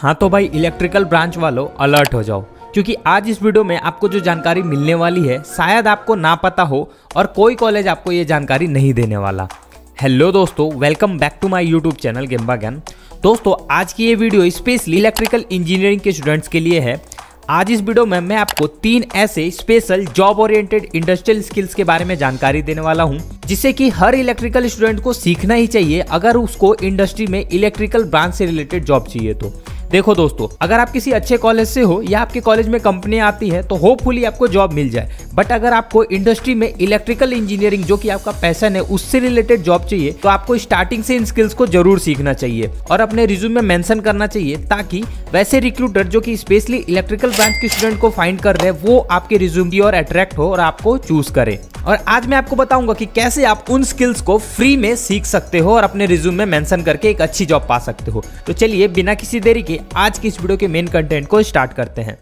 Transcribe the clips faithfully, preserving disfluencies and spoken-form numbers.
हाँ तो भाई इलेक्ट्रिकल ब्रांच वालों अलर्ट हो जाओ, क्योंकि आज इस वीडियो में आपको जो जानकारी मिलने वाली है शायद आपको ना पता हो और कोई कॉलेज आपको ये जानकारी नहीं देने वाला। हेलो दोस्तों, welcome back to my YouTube channel Gemba Gyan. दोस्तों आज की ये वीडियो स्पेशली इलेक्ट्रिकल इंजीनियरिंग के स्टूडेंट्स के लिए है। आज इस वीडियो में मैं आपको तीन ऐसे special job oriented industrial skills के बारे में जानकारी देने वाला हूं, जिससे कि हर इलेक्ट्रिकल स्टूडेंट को सीखना ही चाहिए अगर उसको इंडस्ट्री में इलेक्ट्रिकल ब्रांच से रिलेटेड जॉब चाहिए तो। देखो दोस्तों, अगर आप किसी अच्छे कॉलेज से हो या आपके कॉलेज में कंपनी आती है तो होपफुली आपको जॉब मिल जाए, बट अगर आपको इंडस्ट्री में इलेक्ट्रिकल इंजीनियरिंग जो कि आपका पैशन है उससे रिलेटेड जॉब चाहिए तो आपको स्टार्टिंग से इन स्किल्स को जरूर सीखना चाहिए और अपने रिज्यूम में मेंशन करना चाहिए, ताकि वैसे रिक्रूटर जो कि स्पेशली इलेक्ट्रिकल ब्रांच के स्टूडेंट को फाइंड कर रहे हैं वो आपके रिज्यूम की ओर अट्रैक्ट हो और आपको चूज करे। और आज मैं आपको बताऊंगा कि कैसे आप उन स्किल्स को फ्री में सीख सकते हो और अपने रिज्यूम में मेंशन करके एक अच्छी जॉब पा सकते हो। तो चलिए बिना किसी देरी के आज की इस वीडियो के मेन कंटेंट को स्टार्ट करते हैं।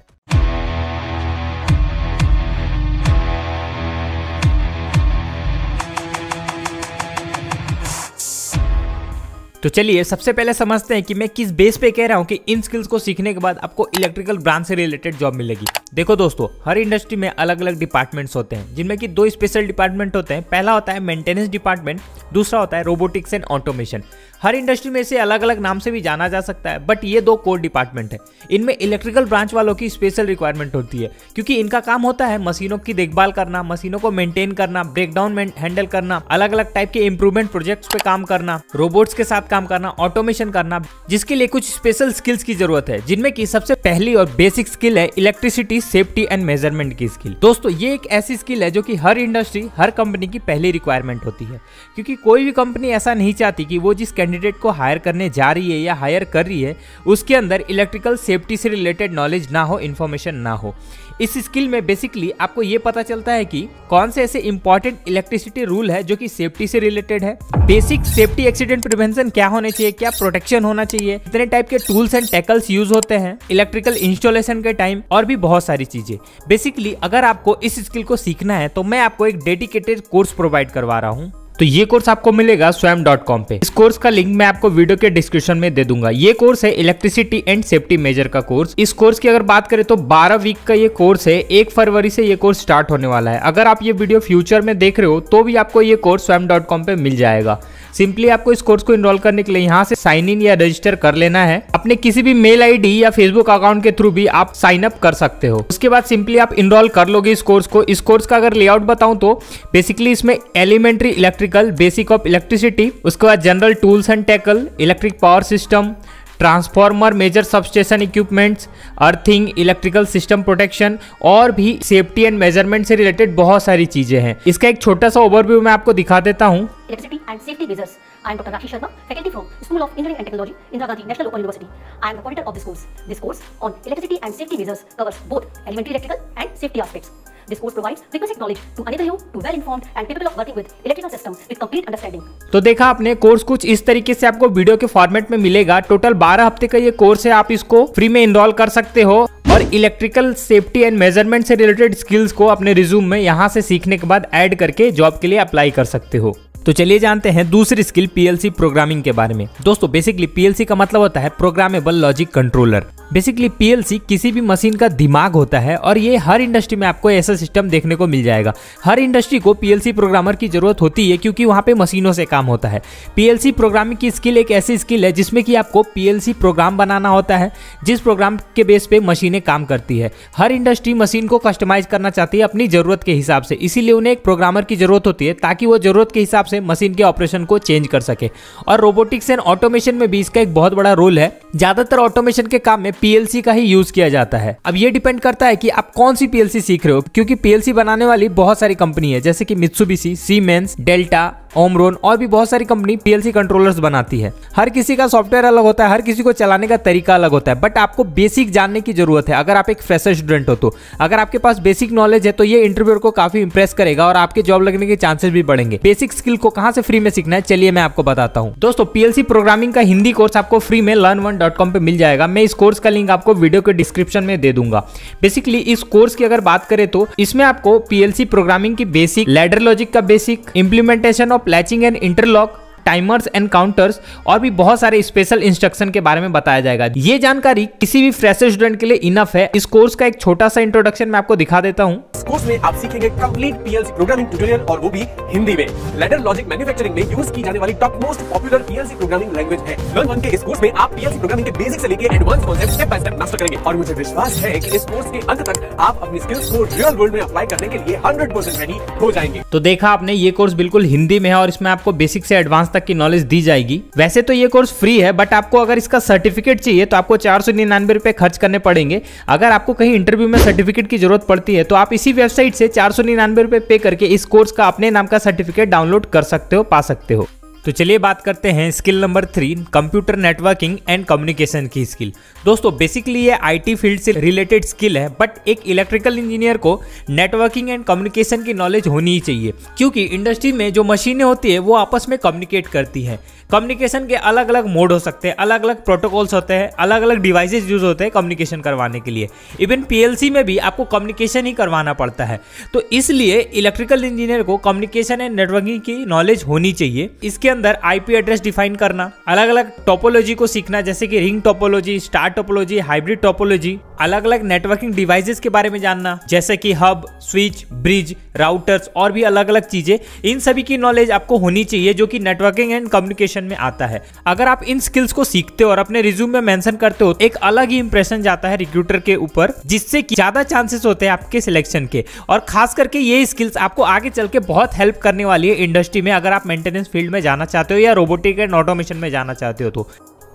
तो चलिए सबसे पहले समझते हैं कि मैं किस बेस पे कह रहा हूँ कि इन स्किल्स को सीखने के बाद आपको इलेक्ट्रिकल ब्रांच से रिलेटेड जॉब मिलेगी। देखो दोस्तों, हर इंडस्ट्री में अलग अलग डिपार्टमेंट्स होते हैं, जिनमें कि दो स्पेशल डिपार्टमेंट होते हैं। पहला होता है मेंटेनेंस डिपार्टमेंट, दूसरा होता है रोबोटिक्स एंड ऑटोमेशन। हर इंडस्ट्री में इसे अलग अलग नाम से भी जाना जा सकता है, बट ये दो कोर डिपार्टमेंट है। इनमें इलेक्ट्रिकल ब्रांच वालों की स्पेशल रिक्वायरमेंट होती है, क्योंकि इनका काम होता है मशीनों की देखभाल करना, मशीनों को मेंटेन करना, ब्रेकडाउन हैंडल करना, अलग अलग टाइप के इंप्रूवमेंट प्रोजेक्ट्स पे काम करना, रोबोट्स के साथ काम करना, ऑटोमेशन करना, जिसके लिए कुछ स्पेशल स्किल्स की जरूरत है, जिनमें की सबसे पहली और बेसिक स्किल है इलेक्ट्रिसिटी सेफ्टी एंड मेजरमेंट की स्किल। दोस्तों ये एक ऐसी स्किल है जो कि हर इंडस्ट्री हर कंपनी की पहली रिक्वायरमेंट होती है, क्योंकि कोई भी कंपनी ऐसा नहीं चाहती कि वो जिस कैंडिडेट को हायर करने जा रही है या हायर कर रही है उसके अंदर इलेक्ट्रिकल सेफ्टी से रिलेटेड नॉलेज ना हो, इन्फॉर्मेशन ना हो। इस स्किल में बेसिकली आपको ये पता चलता है कि कौन से ऐसे इंपॉर्टेंट इलेक्ट्रिसिटी रूल है जो कि सेफ्टी से रिलेटेड है, बेसिक सेफ्टी एक्सीडेंट प्रिवेंशन क्या होने चाहिए, क्या प्रोटेक्शन होना चाहिए, कितने टाइप के टूल्स एंड टैकल्स यूज होते हैं इलेक्ट्रिकल इंस्टॉलेशन के टाइम, और भी बहुत सारी चीजें। बेसिकली अगर आपको इस स्किल को सीखना है तो मैं आपको एक डेडिकेटेड कोर्स प्रोवाइड करवा रहा हूँ, तो ये कोर्स आपको मिलेगा स्वयं डॉट कॉम पे। इस कोर्स का लिंक मैं आपको वीडियो के डिस्क्रिप्शन में दे दूंगा। ये कोर्स है इलेक्ट्रिसिटी एंड सेफ्टी मेजर का कोर्स। इस कोर्स की अगर बात करें तो बारह वीक का ये कोर्स है। एक फरवरी से ये कोर्स स्टार्ट होने वाला है। अगर आप ये वीडियो फ्यूचर में देख रहे हो तो भी आपको ये कोर्स स्वयं डॉट कॉम पे मिल जाएगा। सिंपली आपको इस कोर्स को इनरोल करने के लिए यहाँ से साइन इन या रजिस्टर कर लेना है। अपने किसी भी मेल आईडी या फेसबुक अकाउंट के थ्रू भी आप साइन अप कर सकते हो। उसके बाद सिंपली आप इनरोल कर लोगे इस कोर्स को। इस कोर्स का अगर लेआउट बताऊं तो बेसिकली इसमें elementary electrical, basic of electricity, उसके बाद general tools and tackle, electric power system, transformer, major substation equipments, earthing, electrical system protection, और भी सेफ्टी एंड मेजरमेंट से रिलेटेड बहुत सारी चीजें हैं। इसका एक छोटा सा ओवरव्यू मैं आपको दिखा देता हूँ। Electricity and Safety Measures. I am Doctor Rakesh Sharma, faculty from School of Engineering and Technology, Indira Gandhi National Open University. I am the coordinator of this course. This course on electricity and safety measures covers both elementary electrical and safety aspects. This course provides requisite knowledge to enable you to well informed and capable of working with electrical systems with complete understanding. तो देखा आपने, course कुछ इस तरीके से आपको video के format में मिलेगा। टोटल बारह हफ्ते का ये कोर्स है। आप इसको फ्री में एनरोल कर सकते हो और इलेक्ट्रिकल सेफ्टी एंड मेजरमेंट से रिलेटेड स्किल्स को अपने रिज्यूम में यहाँ से सीखने के बाद ऐड करके जॉब के लिए अप्लाई कर सकते हो। तो चलिए जानते हैं दूसरी स्किल पीएलसी प्रोग्रामिंग के बारे में। दोस्तों बेसिकली पीएलसी का मतलब होता है programmable logic controller. Basically PLC किसी भी मशीन का दिमाग होता है और ये हर इंडस्ट्री में आपको ऐसा सिस्टम देखने को मिल जाएगा। हर इंडस्ट्री को पीएलसी प्रोग्रामर की जरूरत होती है, क्योंकि वहाँ पे मशीनों से काम होता है। पीएलसी प्रोग्रामिंग की स्किल एक ऐसी स्किल है जिसमें कि आपको पीएलसी प्रोग्राम बनाना होता है, जिस प्रोग्राम के बेस पे मशीनें काम करती है। हर इंडस्ट्री मशीन को कस्टमाइज करना चाहती है अपनी जरूरत के हिसाब से, इसीलिए उन्हें एक प्रोग्रामर की जरूरत होती है ताकि वो जरूरत के हिसाब से मशीन के ऑपरेशन को चेंज कर सके। और रोबोटिक्स एंड ऑटोमेशन में भी इसका एक बहुत बड़ा रोल है। ज्यादातर ऑटोमेशन के काम में पीएलसी का ही यूज किया जाता है। अब ये डिपेंड करता है कि आप कौन सी पीएलसी सीख रहे हो, क्योंकि पीएलसी बनाने वाली बहुत सारी कंपनी है, जैसे कि मित्सुबिशी, सीमेंस, डेल्टा, ओमरोन, और भी बहुत सारी कंपनी पीएलसी कंट्रोलर्स बनाती है। हर किसी का सॉफ्टवेयर अलग होता है, हर किसी को चलाने का तरीका अलग होता है, बट आपको बेसिक जानने की जरूरत है अगर आप एक फ्रेशर स्टूडेंट हो तो। अगर आपके पास बेसिक नॉलेज है तो ये इंटरव्यूअर को काफी इंप्रेस करेगा और आपके जॉब लगने के चांसेस भी बढ़ेंगे। बेसिक स्किल को कहां से फ्री में सीखना है चलिए मैं आपको बताता हूँ। दोस्तों पीएलसी प्रोग्रामिंग का हिंदी कोर्स आपको फ्री में लर्न वन डॉट कॉम पे मिल जाएगा। मैं इस कोर्स का लिंक आपको वीडियो के डिस्क्रिप्शन में दे दूंगा। बेसिकली इस कोर्स की अगर बात करें तो इसमें आपको पीएलसी प्रोग्रामिंग की बेसिक, लैडर लॉजिक का basic, implementation of latching and interlock, timers and counters और भी बहुत सारे स्पेशल इंस्ट्रक्शन के बारे में बताया जाएगा। ये जानकारी किसी भी फ्रेशर स्टूडेंट के लिए इनफ है। इस कोर्स का एक छोटा सा इंट्रोडक्शन मैं आपको दिखा देता हूँ। इस कोर्स में आप सीखेंगे कंप्लीट पीएलसी प्रोग्रामिंग ट्यूटोरियल और वो भी हिंदी में। लैडर लॉजिक मैन्युफैक्चरिंग में यूज की जाने वाली top most popular PLC programming language है। LearnOne के इस कोर्स में आप पीएलसी प्रोग्रामिंग के बेसिक से लेकर advance concept step by step master करेंगे और मुझे विश्वास है कि इस कोर्स के अंत तक आप अपनी स्किल्स को रियल वर्ल्ड में अप्लाई करने के लिए हंड्रेड परसेंट रेडी हो जाएंगे। तो देखा आपने, ये कोर्स बिल्कुल हिंदी में है और इसमें आपको बेसिक से एडवांस तक की नॉलेज दी जाएगी। वैसे तो ये कोर्स फ्री है, बट आपको अगर इसका सर्टिफिकेट चाहिए तो आपको चार सौ निन्यानवे रुपए खर्च करने पड़ेंगे। अगर आपको कहीं इंटरव्यू में सर्टिफिकेट की जरूरत पड़ती है तो आप इसी वेबसाइट से चार सौ निन्यानवे रुपए पे करके इस कोर्स का अपने नाम का सर्टिफिकेट डाउनलोड कर सकते हो, पा सकते हो। तो चलिए बात करते हैं skill number three, computer networking and communication की स्किल। दोस्तों बेसिकली ये आईटी फील्ड से रिलेटेड स्किल है, बट एक इलेक्ट्रिकल इंजीनियर को नेटवर्किंग एंड कम्युनिकेशन की नॉलेज होनी ही चाहिए, क्योंकि इंडस्ट्री में जो मशीनें होती है वो आपस में कम्युनिकेट करती हैं। कम्युनिकेशन के अलग अलग मोड हो सकते हैं, अलग अलग प्रोटोकॉल्स होते हैं, अलग अलग डिवाइसेज यूज होते हैं कम्युनिकेशन करवाने के लिए। इवन पीएलसी में भी आपको कम्युनिकेशन ही करवाना पड़ता है, तो इसलिए इलेक्ट्रिकल इंजीनियर को कम्युनिकेशन एंड नेटवर्किंग की नॉलेज होनी चाहिए। इसके अंदर आईपी एड्रेस डिफाइन करना, अलग अलग टोपोलॉजी को सीखना, जैसे कि ring topology, star topology, hybrid topology, अलग अलग नेटवर्किंग डिवाइसेस के बारे में जानना, जैसे कि हब, स्विच, ब्रिज, राउटर्स और भी अलग अलग चीजें। इन सभी की नॉलेज आपको होनी चाहिए जो कि नेटवर्किंग एंड कम्युनिकेशन में आता है। अगर आप इन स्किल्स को सीखते हो और अपने रिज्यूम में मेंशन करते हो, एक अलग ही इंप्रेशन जाता है रिक्रूटर के ऊपर, जिससे कि ज्यादा चांसेस होते हैं आपके सिलेक्शन के। और खास करके ये स्किल्स आपको आगे चल के बहुत हेल्प करने वाली है इंडस्ट्री में, अगर आप मेंटेनेंस फील्ड में जाना चाहते हो या रोबोटिक एंड ऑटोमेशन में जाना चाहते हो। तो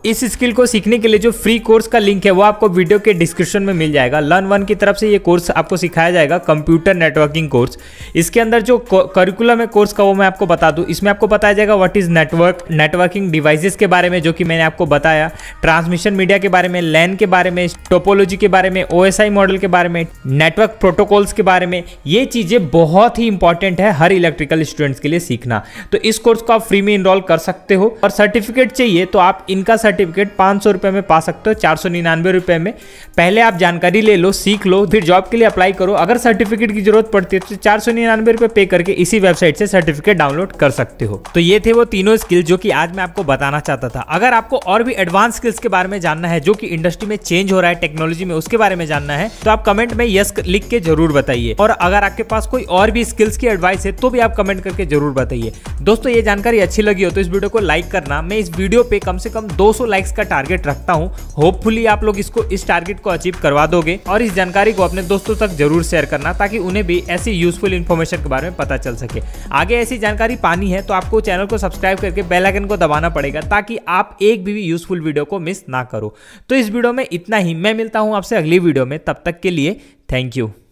इस स्किल को सीखने के लिए जो फ्री कोर्स का लिंक है वो आपको वीडियो के डिस्क्रिप्शन में मिल जाएगा। LearnOne की तरफ से ये कोर्स आपको सिखाया जाएगा, कंप्यूटर नेटवर्किंग कोर्स। इसके अंदर जो करिकुलम है कोर्स का वो मैं आपको बता दूं। इसमें आपको बताया जाएगा what is network, networking devices के बारे में जो कि मैंने आपको बताया, ट्रांसमिशन मीडिया के बारे में, लैन के बारे में, टोपोलॉजी के बारे में, ओएसआई मॉडल के बारे में, नेटवर्क प्रोटोकॉल्स के बारे में। ये चीज़ें बहुत ही इंपॉर्टेंट है हर इलेक्ट्रिकल स्टूडेंट्स के लिए सीखना। तो इस कोर्स को आप फ्री में इनरोल कर सकते हो और सर्टिफिकेट चाहिए तो आप इनका सर्टिफिकेट पाँच सौ रुपये में पा सकते हो, चार सौ निन्यानवे रुपये में। पहले आप जानकारी ले लो, सीख लो, फिर जॉब के लिए अप्लाई करो। अगर सर्टिफिकेट की जरूरत पड़ती है तो चार सौ निन्यानवे रुपये पे करके इसी वेबसाइट से सर्टिफिकेट डाउनलोड कर सकते हो। तो ये थे वो तीनों स्किल जो कि आज मैं आपको बताना चाहता था। अगर आपको और भी एडवांस स्किल्स के बारे में जानना है जो कि इंडस्ट्री में चेंज हो रहा है, टेक्नोलॉजी में, उसके बारे में जानना है तो आप कमेंट में यस लिख के जरूर बताइए। और अगर आपके पास कोई और भी स्किल्स की एडवाइस है तो भी आप कमेंट करके जरूर बताइए। दोस्तों ये जानकारी अच्छी लगी हो तो इस वीडियो को लाइक करना। मैं इस वीडियो पे कम से कम दो सौ लाइक्स का टारगेट रखता हूँ। होपफुली आप लोग इसको इस टारगेट को अचीव करवा दोगे। और इस जानकारी को अपने दोस्तों तक जरूर शेयर करना ताकि उन्हें भी ऐसी यूजफुल इन्फॉर्मेशन के बारे में पता चल सके। आगे ऐसी जानकारी पानी है तो आपको चैनल को सब्सक्राइब करके बेल आइकन को दबाना पड़ेगा ताकि आप एक भी, भी यूजफुल वीडियो को मिस ना करो। तो इस वीडियो में इतना ही। मैं मिलता हूँ आपसे अगली वीडियो में, तब तक के लिए थैंक यू।